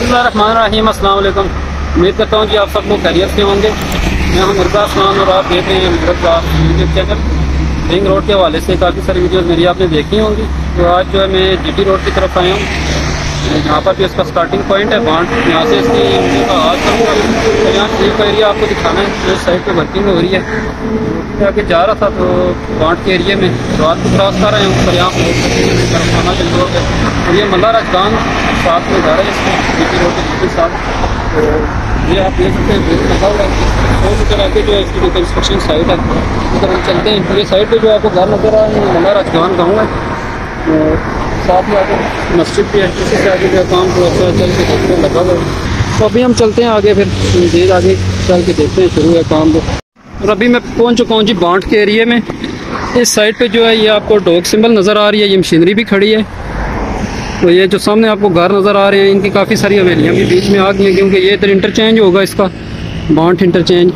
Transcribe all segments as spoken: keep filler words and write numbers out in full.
बिस्मिल्लाहिर्रहमानिर्रहीम। अस्सलाम वालेकुम। उम्मीद करता हूँ कि आप सब लोग खैरियत से होंगे। मैं हूँ मिर्जा खान और आप देख रहे हैं Mirza YouTube channel. Ring road के हवाले से काफ़ी सारी वीडियोस मेरी आपने देखी होंगी। तो आज जो है मैं जीटी रोड की तरफ आया हूँ। यहाँ पर भी इसका स्टार्टिंग पॉइंट है बांट, यहाँ से इसकी आज तक यहाँ शरीफ का एरिया आपको दिखाना है। इस साइड पर वर्किंग हो रही है। आगे जा रहा था तो बांट के एरिए में रात को क्रॉस कर रहे हैं, पर यहाँ बरफाना चौक है और ये मल्हाराज गंज साथ में जा रहे हैं जीटी रोड के साथ। तो ये आप देख सकते हैं ब्रेक लगा हुआ है। दो मीटर आगे जो है इसकी जो कंस्ट्रक्शन साइट है उधर हम चलते हैं। पूरे साइड पे जो आपको घर नजर आ रहा है मल्हाराज गंज गाँव है। तो साथ में आगे मस्जिद भी है, इसी से आगे जो काम थोड़ा सा चल के देखते हैं लगा हुआ है। तो अभी हम चलते हैं आगे, फिर देर आगे चल के देखते हैं शुरू है काम को। और अभी मैं पहुँच चुका हूँ जी बांट के एरिए में। इस साइड पर जो है ये आपको डॉग सिंबल नज़र आ रही है, ये मशीनरी भी खड़ी है। तो ये जो सामने आपको घर नज़र आ रहे हैं इनकी काफ़ी सारी हवेलियाँ भी बीच में आ गई हैं, क्योंकि ये इधर इंटरचेंज होगा इसका बांट इंटरचेंज।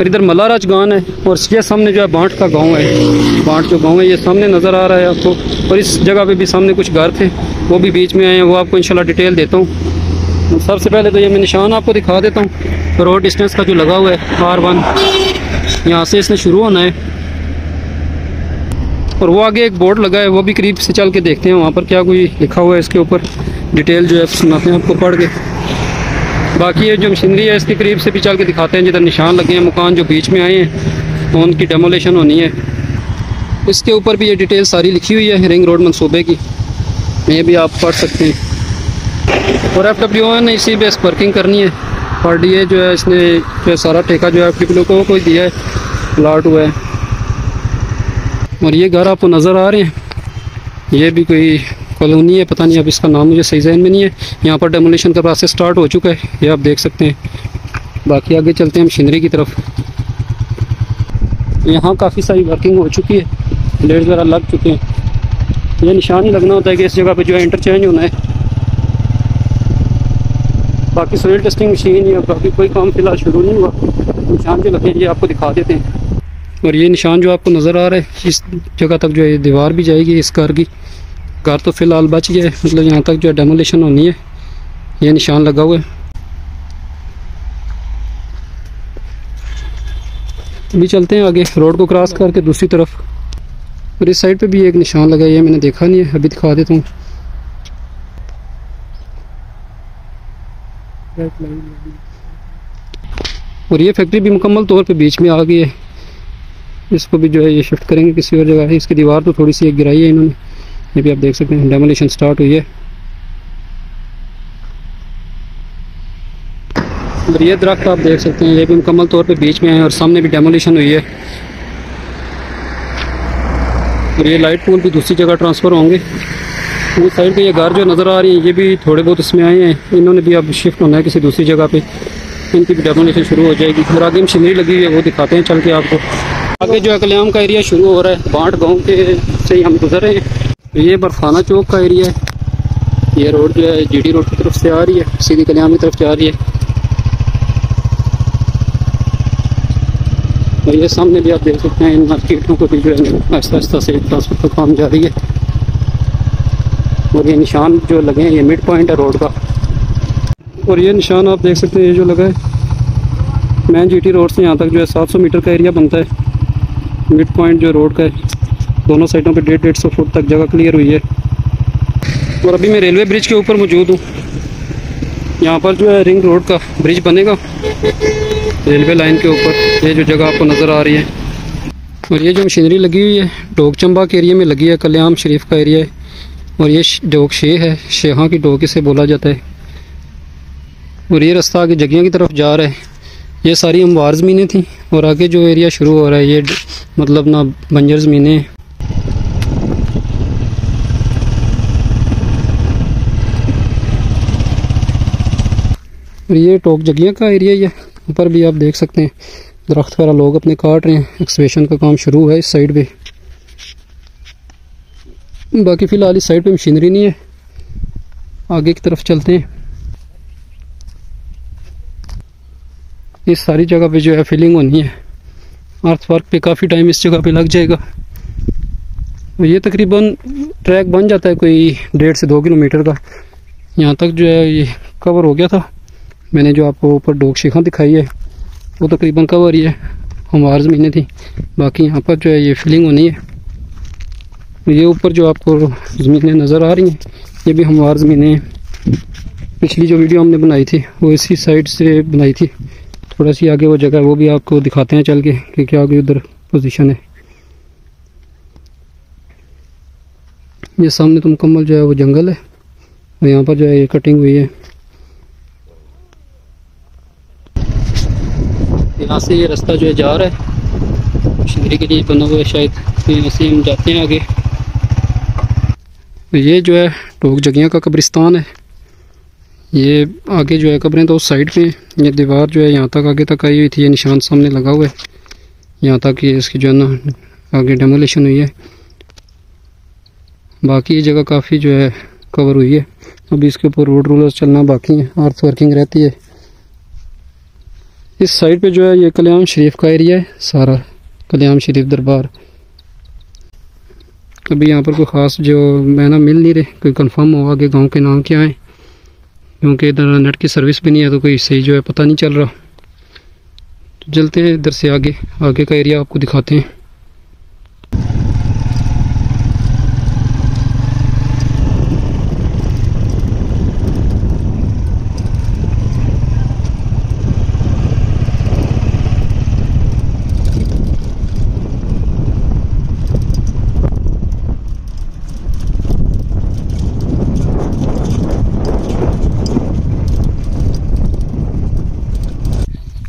और इधर मल्हाराज गांव है और ये सामने जो है बांट का गांव है। बांट जो गांव है ये सामने नज़र आ रहा है आपको। और इस जगह पे भी सामने कुछ घर थे, वो भी बीच में आए हैं, वो आपको इंशाल्लाह डिटेल देता हूँ। सबसे पहले तो ये मैं निशान आपको दिखा देता हूँ रोड डिस्टेंस का जो लगा हुआ है आर वन, यहाँ से इसने शुरू होना है। और वो आगे एक बोर्ड लगा है, वो भी करीब से चल के देखते हैं वहाँ पर क्या कोई लिखा हुआ है इसके ऊपर। डिटेल जो है सुनाते हैं आपको पढ़ के। बाकी ये जो मशीनरी है इसके करीब से भी चल के दिखाते हैं जिधर निशान लगे हैं। मकान जो बीच में आए हैं तो उनकी डेमोलेशन होनी है, इसके ऊपर भी ये डिटेल सारी लिखी हुई है रिंग रोड मनसूबे की, ये भी आप पढ़ सकते हैं। और एफ डब्ल्यू ओ ने इसी बेस वर्किंग करनी है और डी ए जो है इसने जो है सारा ठेका जो है एफ डब्ल्यू ओ को दिया है, प्लाट हुआ है। और ये घर आपको नज़र आ रहे हैं, ये भी कोई कॉलोनी है, पता नहीं अब इसका नाम मुझे सही जहन में नहीं है। यहाँ पर डेमोलेशन का प्रोसेस स्टार्ट हो चुका है, ये आप देख सकते हैं। बाकी आगे चलते हैं हम शिंदरी की तरफ। यहाँ काफ़ी सारी वर्किंग हो चुकी है, लेट ज़रा लग चुके हैं। ये निशान ही लगना होता है कि इस जगह पे जो है इंटरचेंज होना है। बाकी सोइल टेस्टिंग मशीन या बाकी कोई काम फिलहाल शुरू नहीं हुआ, निशान जो लगे ये आपको दिखा देते हैं। और ये निशान जो आपको नज़र आ रहा है इस जगह तक जो है दीवार भी जाएगी इस घर की। घर तो फ़िलहाल बच गया है, मतलब यहाँ तक जो है डेमोलेशन होनी है, ये निशान लगा हुआ है। अभी चलते हैं आगे रोड को क्रॉस करके दूसरी तरफ। और इस साइड पे भी एक निशान लगा है, मैंने देखा नहीं है, अभी दिखा देता हूँ। और ये फैक्ट्री भी मुकम्मल तौर पे बीच में आ गई है, इसको भी जो है ये शिफ्ट करेंगे किसी और जगह। इसकी दीवार तो थोड़ी सी एक गिराई है इन्होंने, ये भी आप देख सकते हैं। डेमोलेशन स्टार्ट हुई है। और ये दरख्त आप देख सकते हैं, ये भी मुकम्मल तौर पे बीच में है और सामने भी डेमोलेशन हुई है। और ये लाइट पोल भी दूसरी जगह ट्रांसफ़र होंगे। इस साइड पर ये घर जो नज़र आ रही है ये भी थोड़े बहुत इसमें आए हैं, इन्होंने भी अब शिफ्ट होना है किसी दूसरी जगह पर, इनकी भी डेमोलेशन शुरू हो जाएगी। और आगे मशीनरी लगी हुई है वो दिखाते हैं चल के आपको। आगे जो है कल्याम का एरिया शुरू हो रहा है, बांट गांव के से ही हम गुजर रहे हैं। ये बरफाना चौक का एरिया है। ये रोड जो है जीटी रोड की तरफ से आ रही है, सीधी कल्याम की तरफ से आ रही है। और ये सामने भी आप देख सकते हैं इन मार्केटों को भी जो है आहिस्ता आहिस्ता से ट्रांसपोर्ट का काम जारी है। और ये निशान जो लगे हैं ये मिड पॉइंट है रोड का। और ये निशान आप देख सकते हैं ये जो लगा है मैन जीटी रोड से यहाँ तक जो है सात सौ मीटर का एरिया बनता है। मिड पॉइंट जो रोड का है दोनों साइडों पे डेढ़ डेढ़ सौ फुट तक जगह क्लियर हुई है। और अभी मैं रेलवे ब्रिज के ऊपर मौजूद हूँ। यहाँ पर जो है रिंग रोड का ब्रिज बनेगा रेलवे लाइन के ऊपर, ये जो जगह आपको नज़र आ रही है। और ये जो मशीनरी लगी हुई है डोक चंबा के एरिया में लगी है, कल्याम शरीफ का एरिया है। और ये डोक शेह है, शेहा की डोक इसे बोला जाता है। और ये रास्ता आगे जगियाँ की तरफ जा रहा है। ये सारी हमवार ज़मीनें थी और आगे जो एरिया शुरू हो रहा है ये मतलब ना बंजर ज़मीनें। और ये टोक जगिया का एरिया ही है, ऊपर भी आप देख सकते हैं दरख्त वगैरह लोग अपने काट रहे हैं, एक्सकेवेशन का काम शुरू हुआ है इस साइड पे। बाकी फ़िलहाल इस साइड पे मशीनरी नहीं है। आगे की तरफ चलते हैं। इस सारी जगह पे जो है फिलिंग होनी है, अर्थ वर्क पे काफ़ी टाइम इस जगह पे लग जाएगा। ये तकरीबन ट्रैक बन जाता है कोई डेढ़ से दो किलोमीटर का, यहाँ तक जो है ये कवर हो गया था। मैंने जो आपको ऊपर डोक शेखा दिखाई है वो तकरीबन कवर ही है, हमवार ज़मीनें थी। बाकी यहाँ पर जो है ये फिलिंग होनी है, ये ऊपर जो आपको ज़मीनें नज़र आ रही हैं ये भी हमवार ज़मीनें हैं। पिछली जो वीडियो हमने बनाई थी वो इसी साइड से बनाई थी, थोड़ा सी आगे वो जगह वो भी आपको दिखाते हैं चल के कि क्या आगे उधर पोजीशन है। ये सामने तो मुकम्मल जो है वो जंगल है और यहाँ पर जो है ये कटिंग हुई है। यहाँ से ये रास्ता जो है जा रहा है शिंदरी के लिए बना हुआ है, शायद यहाँ से हम जाते हैं आगे। तो ये जो है टोक जगियां का कब्रिस्तान है। ये आगे जो है कब्रें तो उस साइड पे हैं। ये दीवार जो है यहाँ तक आगे तक आई हुई थी, ये निशान सामने लगा हुआ है यहाँ तक, ये इसकी जो है ना आगे डेमोलेशन हुई है। बाकी ये जगह काफ़ी जो है कवर हुई है, अभी इसके ऊपर रोड रोलर्स चलना बाकी है, अर्थ वर्किंग रहती है। इस साइड पे जो है ये कल्याम शरीफ का एरिया है सारा, कल्याम शरीफ दरबार। अभी यहाँ पर कोई ख़ास जो मैं ना मिल नहीं रहे कोई कंफर्म हो आगे गांव के नाम क्या हैं, क्योंकि इधर नेट की सर्विस भी नहीं है तो कोई सही जो है पता नहीं चल रहा। तो चलते हैं इधर से आगे, आगे का एरिया आपको दिखाते हैं।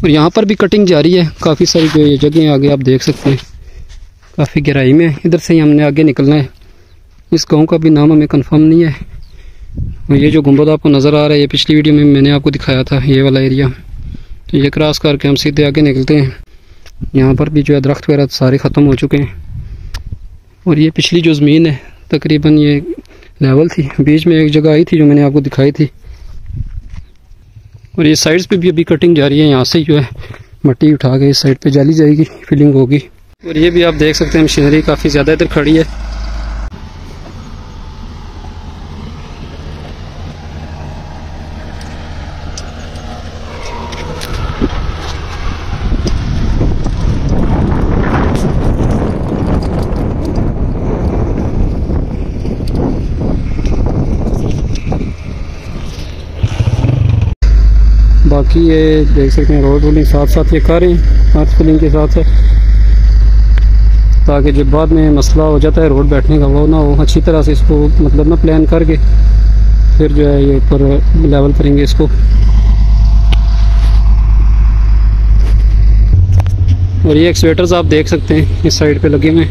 और यहाँ पर भी कटिंग जारी है, काफ़ी सारी जो ये जगह आगे आप देख सकते हैं काफ़ी गहराई में। इधर से ही हमने आगे निकलना है, इस गांव का भी नाम हमें कंफर्म नहीं है। और ये जो गुंबद आपको नज़र आ रहा है ये पिछली वीडियो में मैंने आपको दिखाया था ये वाला एरिया। तो ये क्रॉस करके हम सीधे आगे निकलते हैं। यहाँ पर भी जो है दरख्त वगैरह सारे ख़त्म हो चुके हैं और ये पिछली जो ज़मीन है तकरीबन ये लेवल थी, बीच में एक जगह आई थी जो मैंने आपको दिखाई थी। और ये साइड्स पे भी अभी कटिंग जा रही है, यहाँ से जो है मट्टी उठा के इस साइड पे जाली जाएगी, फिलिंग होगी। और ये भी आप देख सकते हैं मशीनरी काफ़ी ज़्यादा इधर खड़ी है। बाकी ये देख सकते हैं रोड रोलिंग साथ साथ ये करें अर्थ फिलिंग के साथ है, ताकि जब बाद में मसला हो जाता है रोड बैठने का वो ना हो। अच्छी तरह से इसको मतलब ना प्लान करके फिर जो है ये ऊपर लेवल करेंगे इसको। और ये एक्सवेटर्स आप देख सकते हैं इस साइड पे लगे हुए,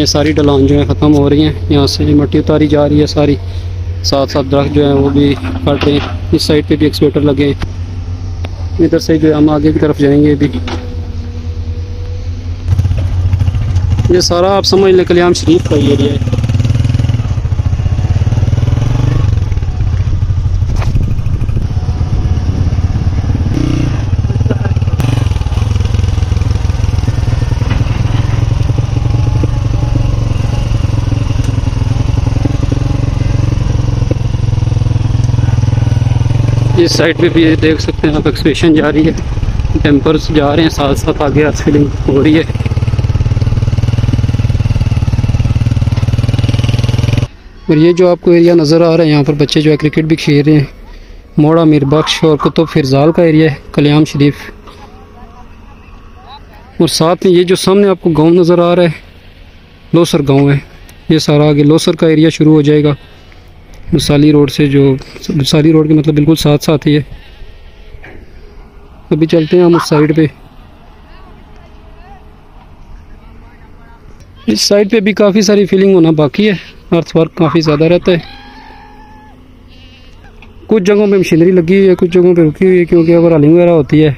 ये सारी ढलान जो है ख़त्म हो रही हैं, यहाँ से जो मट्टी उतारी जा रही है सारी, साथ साथ दरख्त जो है वो भी कट रहे हैं। इस साइड पर भी एक्सवेटर लगे हैं, इधर से जो हम आगे की तरफ जाएंगे। अभी ये सारा आप समझ लें कल्याम शरीफ का एरिया है। इस साइड पे भी ये देख सकते हैं आप एक्सपेशन जा रही है, टेम्पर्स जा रहे हैं साथ साथ आगे, आज फीलिंग हो रही है। और ये जो आपको एरिया नज़र आ रहा है यहाँ पर बच्चे जो है क्रिकेट भी खेल रहे हैं। मोड़ा मीर बख्श और कुतुफ रिजाल का एरिया है कल्याम शरीफ। और साथ में ये जो सामने आपको गांव नज़र आ रहा है लोसर गांव है, ये सारा आगे लोसर का एरिया शुरू हो जाएगा साली रोड से, जो साली रोड के मतलब बिल्कुल साथ साथ ही है। अभी चलते हैं हम उस साइड पे। इस साइड पे भी काफ़ी सारी फीलिंग होना बाकी है, अर्थ वर्क काफ़ी ज़्यादा रहता है। कुछ जगहों पे मशीनरी लगी हुई है, कुछ जगहों पे रुकी हुई है, क्योंकि अब रालिंग वगैरह होती है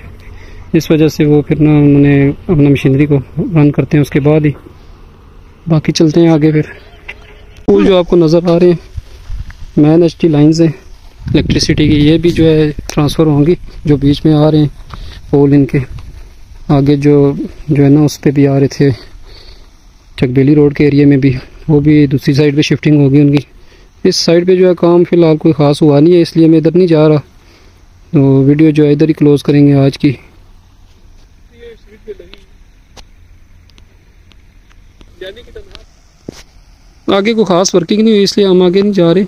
इस वजह से वो फिर ना उन्होंने अपना मशीनरी को रन करते हैं उसके बाद ही। बाकी चलते हैं आगे। फिर फूल जो आपको नज़र आ रहे हैं मैन एस टी लाइन्स हैं इलेक्ट्रिसिटी की, ये भी जो है ट्रांसफ़र होंगी जो बीच में आ रहे हैं पोल, इनके आगे जो जो है ना उस पर भी आ रहे थे चकबेली रोड के एरिया में भी, वो भी दूसरी साइड पे शिफ्टिंग होगी उनकी। इस साइड पे जो है काम फ़िलहाल कोई ख़ास हुआ नहीं है इसलिए मैं इधर नहीं जा रहा, तो वीडियो जो है इधर ही क्लोज करेंगे आज की। आगे को खास वर्किंग नहीं हुई इसलिए हम आगे नहीं जा रहे।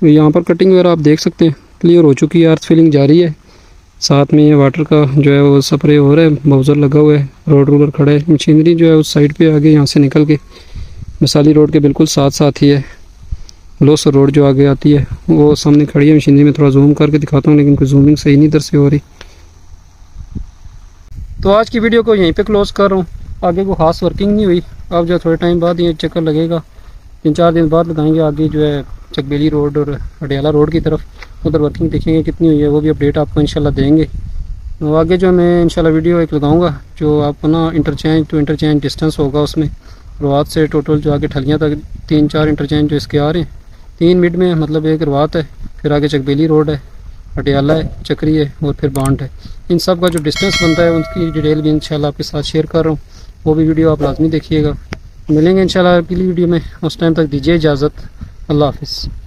तो यहाँ पर कटिंग वगैरह आप देख सकते हैं क्लियर हो चुकी है, अर्थ फिलिंग जारी है, साथ में ये वाटर का जो है वो स्प्रे हो रहा है, बाउजर लगा हुआ है, रोड रोलर खड़ा है, मशीनरी जो है उस साइड पे आगे यहाँ से निकल के मिसाली रोड के बिल्कुल साथ साथ ही है। लोसर रोड जो आगे आती है वो सामने खड़ी है। मशीनरी में थोड़ा जूम करके दिखाता हूँ लेकिन कोई जूमिंग सही नहीं इधर से हो रही। तो आज की वीडियो को यहीं पे क्लोज कर रहा हूँ। आगे को खास वर्किंग नहीं हुई। अब जो थोड़े टाइम बाद ये चक्कर लगेगा, तीन चार दिन बाद लगाएंगे आगे जो है चकबेली रोड और अटियाला रोड की तरफ, उधर वर्किंग देखेंगे कितनी हुई है, वो भी अपडेट आपको इंशाल्लाह देंगे। तो आगे जो मैं इंशाल्लाह वीडियो एक लगाऊंगा जो आपको ना इंटरचेंज टू इंटरचेंज डिस्टेंस होगा, उसमें रवात से टोटल जो आगे ठलियाँ तक तीन चार इंटरचेंज जो इसके आ रहे हैं, तीन मिड में मतलब एक रवात है, फिर आगे चकबेली रोड है, अटियाला है, चक्री है और फिर बांट है। इन सब का जो डिस्टेंस बनता है उनकी डिटेल भी इंशाल्लाह आपके साथ शेयर कर रहा हूँ, वो भी वीडियो आप लाजमी देखिएगा। मिलेंगे इंशाल्लाह अगली वीडियो में, उस टाइम तक दीजिए इजाज़त। अल्लाह हाफिज़।